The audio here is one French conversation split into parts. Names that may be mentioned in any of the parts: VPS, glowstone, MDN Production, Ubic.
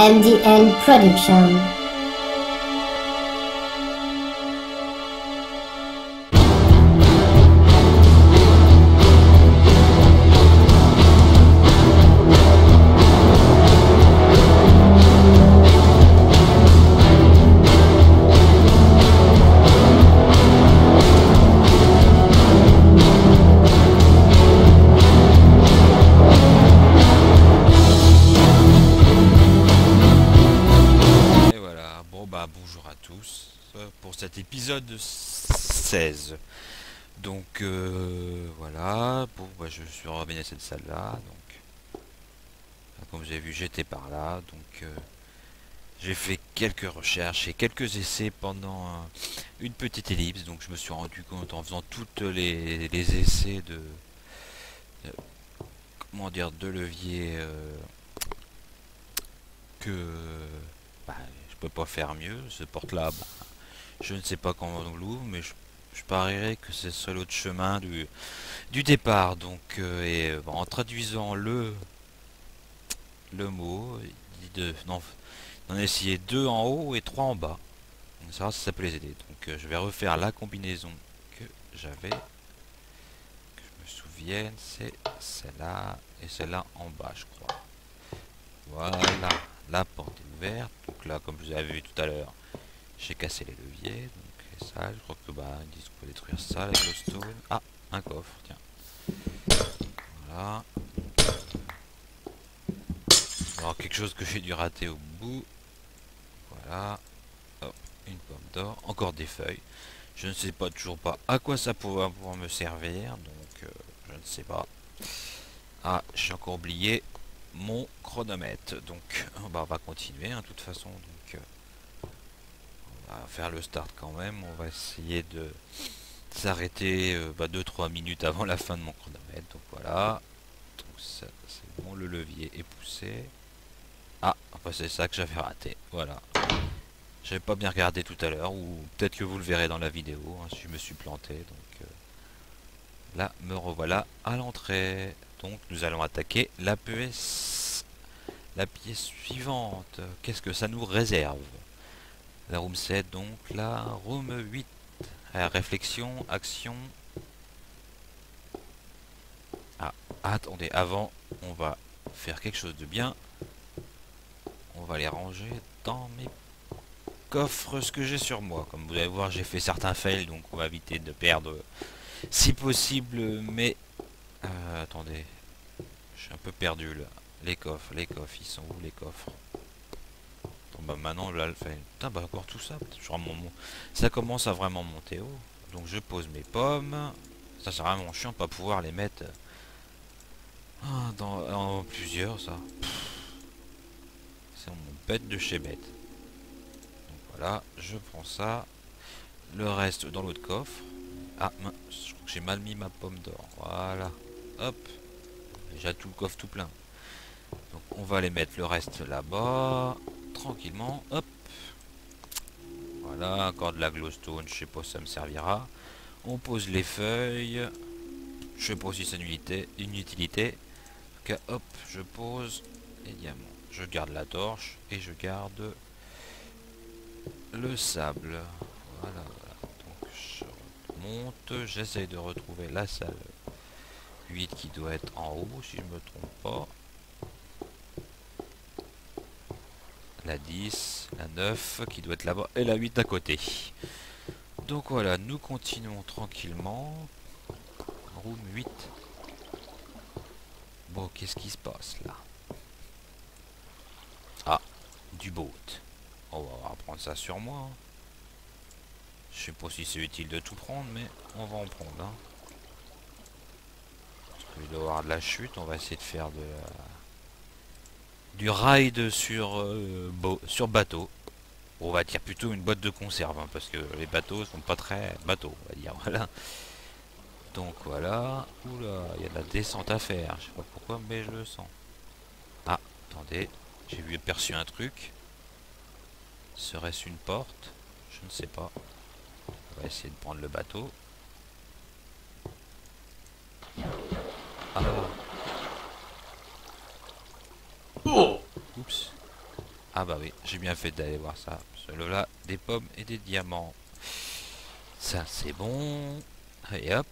MDN Production. Pour cet épisode 16, donc voilà, je suis revenu à cette salle là donc comme vous avez vu, j'étais par là, donc j'ai fait quelques recherches et quelques essais pendant une petite ellipse. Donc je me suis rendu compte en faisant toutes les essais de comment dire, de levier, que je peux pas faire mieux. Ce porte là, je ne sais pas quand on l'ouvre, mais je parierais que ce serait l'autre chemin du départ. Donc, en traduisant le mot, d'en essayer 2 en haut et 3 en bas. Donc, ça peut les aider. Donc je vais refaire la combinaison que j'avais, que je me souvienne, c'est celle-là et celle-là en bas, je crois. Voilà, la porte est ouverte. Donc là, comme vous avez vu tout à l'heure, j'ai cassé les leviers, donc ça, je crois que ils disent qu'on peut détruire ça, la glowstone. Ah, un coffre, tiens. Voilà. Alors quelque chose que j'ai dû rater au bout. Voilà. Oh, une pomme d'or, encore des feuilles. Je ne sais pas toujours pas à quoi ça pourra me servir, donc je ne sais pas. Ah, j'ai encore oublié mon chronomètre, donc on va continuer, de toute façon. Donc à faire le start quand même, on va essayer de s'arrêter 2-3 minutes avant la fin de mon chronomètre. Donc voilà, donc ça c'est bon, le levier est poussé. Ah, c'est ça que j'avais raté, voilà, j'avais pas bien regardé tout à l'heure, ou peut-être que vous le verrez dans la vidéo, si je me suis planté. Donc là me revoilà à l'entrée, donc nous allons attaquer la pièce suivante. Qu'est-ce que ça nous réserve? La room 7, donc la room 8. Réflexion, action. Ah, attendez, avant, on va faire quelque chose de bien. On va les ranger dans mes coffres, ce que j'ai sur moi. Comme vous allez voir, j'ai fait certains fails, donc on va éviter de perdre si possible. Mais, attendez, je suis un peu perdu là. Les coffres, ils sont où les coffres? Maintenant là, putain, encore tout ça, ça commence à vraiment monter haut. Donc je pose mes pommes, ça c'est vraiment chiant de pas pouvoir les mettre en plusieurs, ça c'est mon bête de chez bête. Donc voilà, je prends ça, le reste dans l'autre coffre. Ah mince, je crois que j'ai mal mis ma pomme d'or. Voilà, hop, déjà tout le coffre tout plein. Donc on va les mettre le reste là-bas tranquillement, hop. Voilà, encore de la glowstone, je sais pas si ça me servira. On pose les feuilles, je sais pas si c'est une utilité. En tout cas, hop, je pose les diamants, je garde la torche et je garde le sable. Voilà, donc je remonte, j'essaye de retrouver la salle 8 qui doit être en haut si je me trompe pas. La 10, la 9 qui doit être là-bas et la 8 à côté. Donc voilà, nous continuons tranquillement. Room 8. Bon, qu'est-ce qui se passe là? Ah, du boat. On va prendre ça sur moi. Je sais pas si c'est utile de tout prendre, mais on va en prendre. Parce qu'il doit y avoir de la chute, on va essayer de faire du ride sur bateau. On va dire plutôt une boîte de conserve, parce que les bateaux sont pas très bateaux, on va dire. Voilà, donc voilà. Oula, il y a de la descente à faire, je sais pas pourquoi mais je le sens. Ah, attendez, j'ai aperçu un truc. Serait-ce une porte? Je ne sais pas. On va essayer de prendre le bateau. Ah, oups. Ah bah oui, j'ai bien fait d'aller voir ça. Celui-là, des pommes et des diamants. Ça c'est bon. Et hop,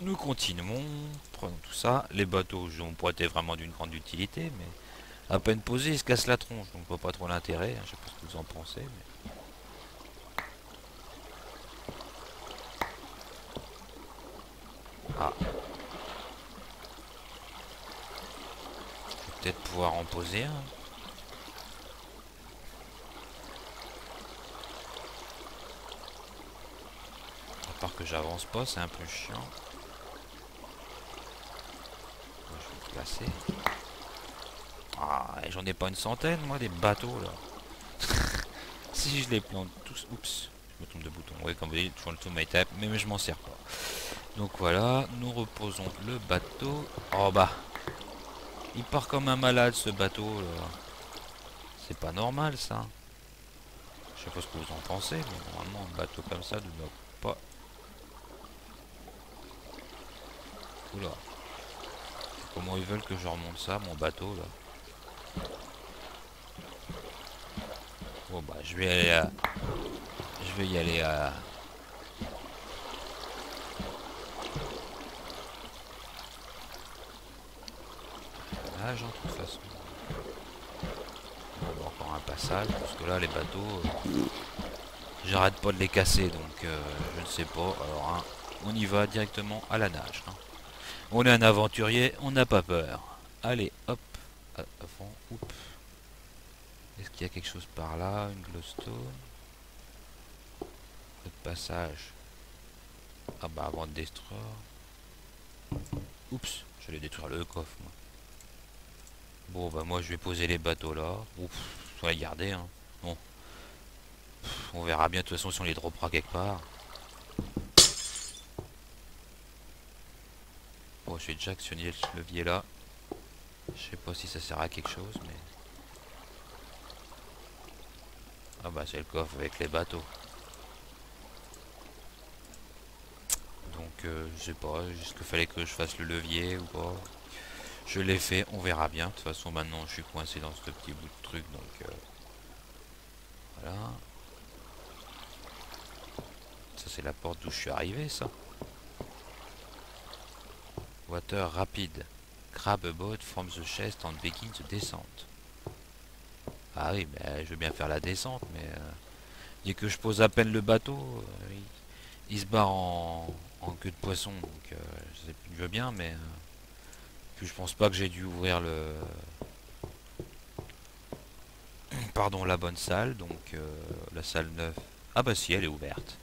nous continuons. Prenons tout ça. Les bateaux n'ont pas été vraiment d'une grande utilité, mais à peine posés, ils se cassent la tronche. Donc on voit pas trop l'intérêt. Je sais pas ce que vous en pensez. Mais... ah. Je vais peut-être pouvoir en poser un. À part que j'avance pas, c'est un peu chiant. Moi, je vais me placer. Ah, et j'en ai pas une centaine, moi, des bateaux, là. Si je les plante tous... oups, je me tombe de bouton. Oui, comme vous dites, toujours le tout m'étape, mais je m'en sers pas. Donc voilà, nous reposons le bateau. Oh bah, il part comme un malade, ce bateau, là. C'est pas normal, ça. Je sais pas ce que vous en pensez, mais normalement, un bateau comme ça, de notre... pas. Oula. Comment ils veulent que je remonte ça, mon bateau là? Bon bah je vais aller à... je vais y aller à... ah, genre de toute façon. Bon, encore un passage, parce que là les bateaux... j'arrête pas de les casser, donc je ne sais pas. Alors, hein, on y va directement à la nage. Hein. On est un aventurier, on n'a pas peur. Allez, hop, avant, oups. Est-ce qu'il y a quelque chose par là? Une glowstone? Le passage. Ah bah, avant de détruire. Oups, je vais détruire le coffre, moi. Bon, bah moi, je vais poser les bateaux là. Oups, soit les garder, hein. Bon. On verra bien de toute façon si on les dropera quelque part. Bon, j'ai déjà actionné le levier là. Je sais pas si ça sert à quelque chose, mais... ah bah c'est le coffre avec les bateaux. Donc je sais pas, est-ce qu'il fallait que je fasse le levier ou pas? Je l'ai fait, on verra bien. De toute façon maintenant je suis coincé dans ce petit bout de truc, donc... voilà. Ça c'est la porte d'où je suis arrivé, ça. Water rapide. Grab a boat from the chest and begin the descent. Ah oui, mais je veux bien faire la descente, mais... dès que je pose à peine le bateau, il se barre en queue de poisson. Donc je sais plus, je veux bien, mais... puis je pense pas que j'ai dû ouvrir le... pardon, la bonne salle, donc la salle 9. Ah bah si, elle est ouverte.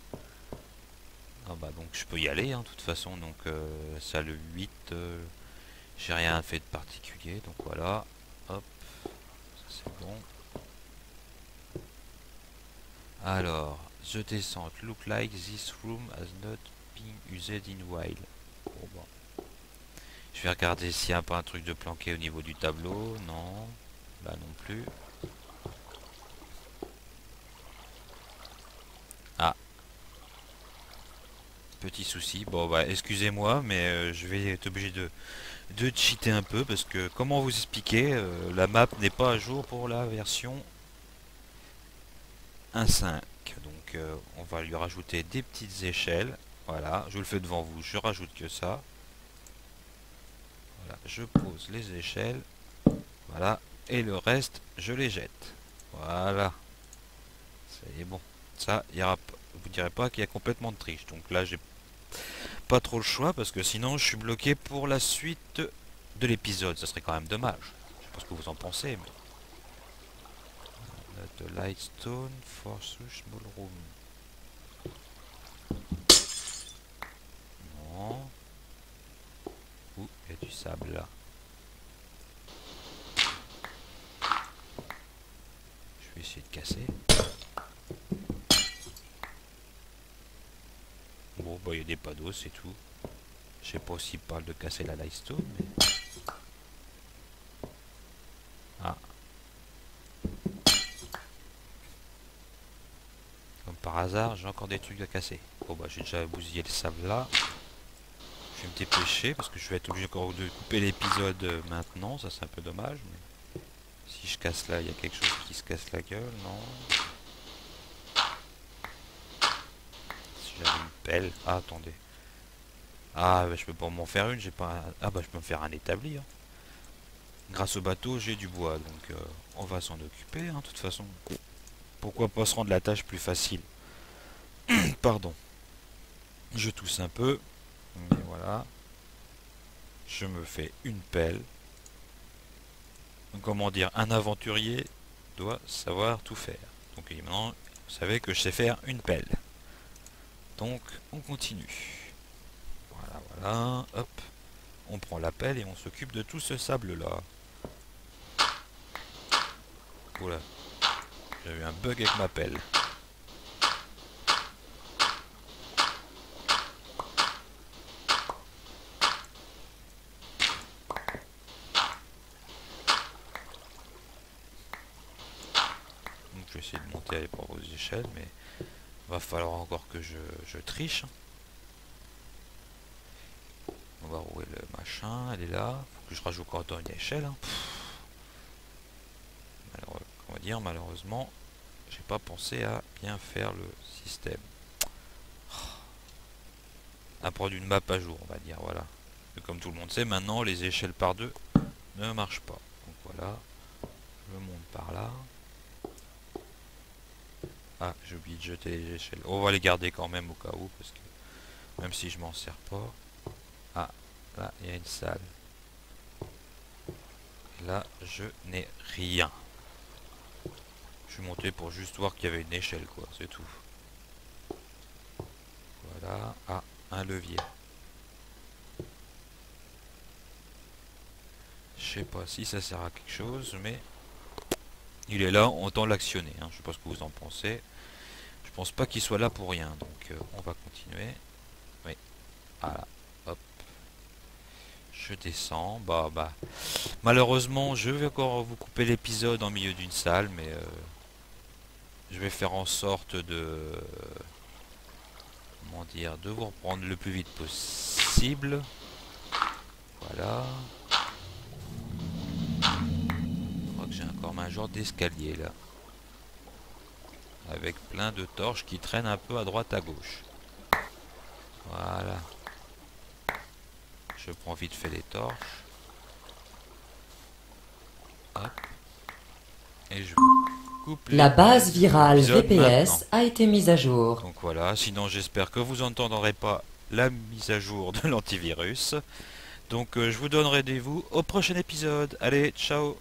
Ah bah donc je peux y aller, hein, de toute façon, donc salle 8, j'ai rien fait de particulier, donc voilà, hop, ça c'est bon. Alors, the descent, look like this room has not been used in a while. Bon, bon. Je vais regarder s'il n'y a pas un truc de planqué au niveau du tableau, non, là non plus. Petit souci, bon bah excusez-moi, mais je vais être obligé de cheater un peu, parce que comment vous expliquer, la map n'est pas à jour pour la version 1.5, donc on va lui rajouter des petites échelles. Voilà, je le fais devant vous, je rajoute que ça. Voilà, je pose les échelles, voilà, et le reste je les jette. Voilà, c'est bon, ça ira pas. Vous direz pas qu'il y a complètement de triche, donc là j'ai pas trop le choix, parce que sinon je suis bloqué pour la suite de l'épisode, ça serait quand même dommage. Je sais pas ce que vous en pensez, mais... the lightstone for such small room. Non. Ouh, il y a du sable là. Je vais essayer de casser. Bon, bah, il y a des pados, c'est tout. Je sais pas s'il parle de casser la lightstone, mais... ah. Comme par hasard, j'ai encore des trucs à casser. Bon, bah, j'ai déjà bousillé le sable là. Je vais me dépêcher, parce que je vais être obligé encore de couper l'épisode maintenant. Ça, c'est un peu dommage, mais... si si je casse là, il y a quelque chose qui se casse la gueule, non? Si j'avais une pelle... Ah, attendez. Ah, bah, je peux pas m'en faire une, j'ai pas... Un... Ah, bah, je peux me faire un établi. Hein. Grâce au bateau, j'ai du bois, donc on va s'en occuper, hein, de toute façon. Pourquoi pas se rendre la tâche plus facile? Pardon. Je tousse un peu. Et voilà. Je me fais une pelle. Donc, comment dire, un aventurier doit savoir tout faire. Donc maintenant, vous savez que je sais faire une pelle. Donc, on continue. Voilà, voilà. Hop. On prend la pelle et on s'occupe de tout ce sable-là. Oula. J'ai eu un bug avec ma pelle. Essayer de monter à les propres échelles, mais va falloir encore que je triche. On va rouler le machin, elle est là. Faut que je rajoute encore une échelle. Hein. On va dire, malheureusement, j'ai pas pensé à bien faire le système. À prendre une map à jour, on va dire, voilà. Et comme tout le monde sait, maintenant les échelles par deux ne marchent pas. Donc voilà, je monte par là. Ah, j'ai oublié de jeter les échelles. On va les garder quand même au cas où, parce que même si je m'en sers pas. Ah, là, il y a une salle. Et là, je n'ai rien. Je suis monté pour juste voir qu'il y avait une échelle, quoi, c'est tout. Voilà, ah, un levier. Je sais pas si ça sert à quelque chose, mais... Il est là, on tend l'actionner, hein. Je sais pas ce que vous en pensez. Je pense pas qu'il soit là pour rien, donc on va continuer. Oui, voilà, hop. Je descends, bah. Malheureusement, je vais encore vous couper l'épisode en milieu d'une salle, mais je vais faire en sorte de... Comment dire, de vous reprendre le plus vite possible. Voilà. J'ai encore un genre d'escalier là, avec plein de torches qui traînent un peu à droite à gauche. Voilà, je prends vite fait les torches. Hop. Et je coupe la base virale VPS a été mise à jour. Donc voilà, sinon j'espère que vous n'entendrez pas la mise à jour de l'antivirus. Donc je vous donne rendez-vous au prochain épisode. Allez, ciao.